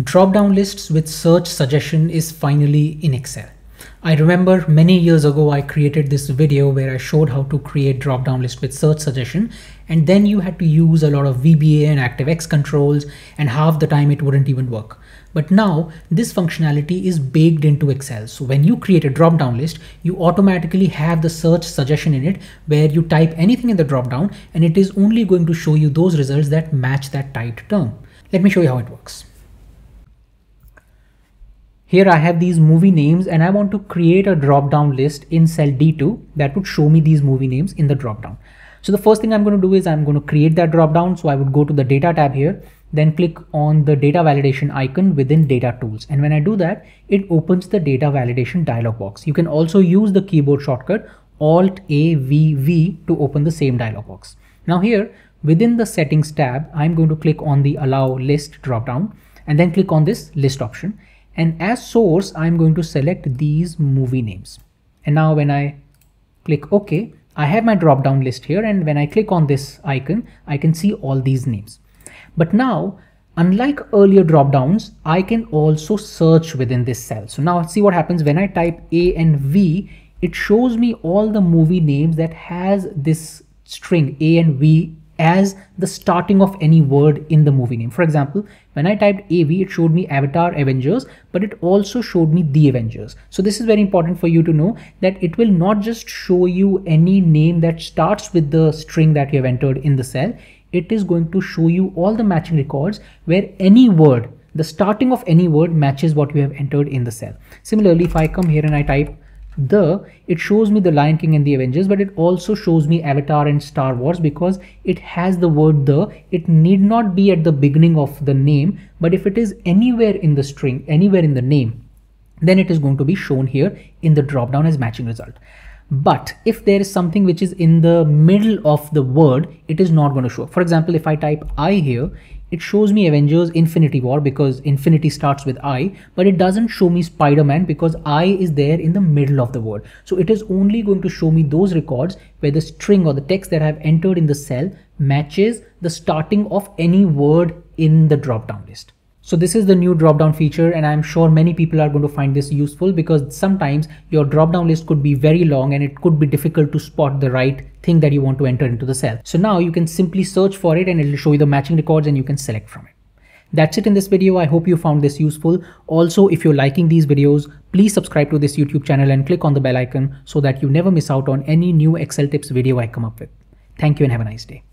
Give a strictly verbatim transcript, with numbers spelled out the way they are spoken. Drop-down lists with search suggestion is finally in Excel. I remember many years ago I created this video where I showed how to create drop-down list with search suggestion, and then you had to use a lot of V B A and ActiveX controls, and half the time it wouldn't even work. But now this functionality is baked into Excel. So when you create a drop-down list, you automatically have the search suggestion in it where you type anything in the drop-down and it is only going to show you those results that match that typed term. Let me show you how it works. Here I have these movie names and I want to create a drop-down list in cell D two that would show me these movie names in the drop-down. So the first thing I'm going to do is I'm going to create that drop-down. So I would go to the data tab here, then click on the data validation icon within data tools. And when I do that, it opens the data validation dialog box. You can also use the keyboard shortcut Alt A V V to open the same dialog box. Now here within the settings tab, I'm going to click on the allow list drop-down and then click on this list option. And as source, I'm going to select these movie names. And now when I click OK, I have my drop down list here. And when I click on this icon, I can see all these names. But now, unlike earlier drop downs, I can also search within this cell. So now see what happens when I type A and V, it shows me all the movie names that has this string A and V as the starting of any word in the movie name. For example, when I typed A V, it showed me Avatar Avengers, but it also showed me The Avengers. So this is very important for you to know that it will not just show you any name that starts with the string that you have entered in the cell. It is going to show you all the matching records where any word, the starting of any word matches what you have entered in the cell. Similarly, if I come here and I type The, it shows me The Lion King and The Avengers, but it also shows me Avatar and Star Wars because it has the word The. It need not be at the beginning of the name, but if it is anywhere in the string, anywhere in the name, then it is going to be shown here in the drop down as matching result. But if there is something which is in the middle of the word, it is not going to show. For example, if I type I here, it shows me Avengers Infinity War because Infinity starts with I, but it doesn't show me Spider-Man because I is there in the middle of the word. So it is only going to show me those records where the string or the text that I have entered in the cell matches the starting of any word in the drop-down list. So this is the new drop-down feature, and I'm sure many people are going to find this useful because sometimes your drop-down list could be very long and it could be difficult to spot the right thing that you want to enter into the cell. So now you can simply search for it and it'll show you the matching records and you can select from it. That's it in this video. I hope you found this useful. Also, if you're liking these videos, please subscribe to this YouTube channel and click on the bell icon so that you never miss out on any new Excel tips video I come up with. Thank you and have a nice day.